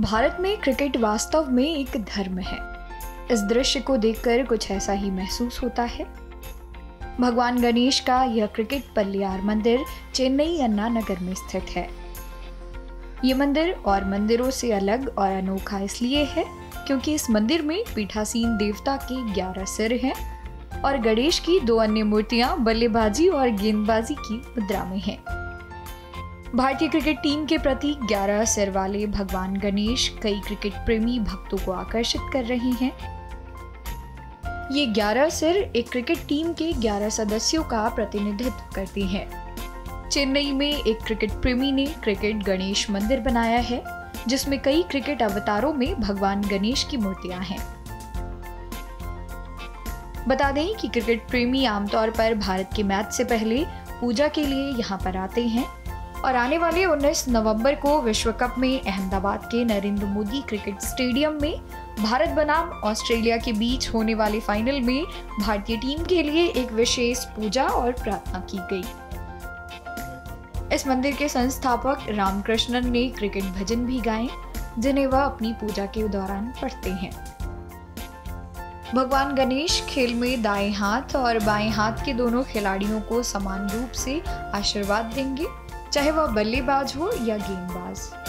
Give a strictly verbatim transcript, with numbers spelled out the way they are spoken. भारत में क्रिकेट वास्तव में एक धर्म है। इस दृश्य को देखकर कुछ ऐसा ही महसूस होता है। भगवान गणेश का यह क्रिकेट पल्लियार मंदिर चेन्नई अन्ना नगर में स्थित है। ये मंदिर और मंदिरों से अलग और अनोखा इसलिए है क्योंकि इस मंदिर में पीठासीन देवता के ग्यारह सिर हैं और गणेश की दो अन्य मूर्तियां बल्लेबाजी और गेंदबाजी की मुद्रा में हैं। भारतीय क्रिकेट टीम के प्रति ग्यारह सिर वाले भगवान गणेश कई क्रिकेट प्रेमी भक्तों को आकर्षित कर रहे हैं। ये ग्यारह सिर एक क्रिकेट टीम के ग्यारह सदस्यों का प्रतिनिधित्व करती हैं। चेन्नई में एक क्रिकेट प्रेमी ने क्रिकेट गणेश मंदिर बनाया है जिसमें कई क्रिकेट अवतारों में भगवान गणेश की मूर्तियां हैं। बता दें कि क्रिकेट प्रेमी आमतौर पर भारत के मैच से पहले पूजा के लिए यहाँ पर आते हैं और आने वाले उन्नीस नवंबर को विश्व कप में अहमदाबाद के नरेंद्र मोदी क्रिकेट स्टेडियम में भारत बनाम ऑस्ट्रेलिया के बीच होने वाले फाइनल में भारतीय टीम के लिए एक विशेष पूजा और प्रार्थना की गई। इस मंदिर के संस्थापक रामकृष्णन ने क्रिकेट भजन भी गाए जिन्हें वह अपनी पूजा के दौरान पढ़ते हैं। भगवान गणेश खेल में दाएं हाथ और बाएं हाथ के दोनों खिलाड़ियों को समान रूप से आशीर्वाद देंगे, चाहे वह बल्लेबाज हो या गेंदबाज।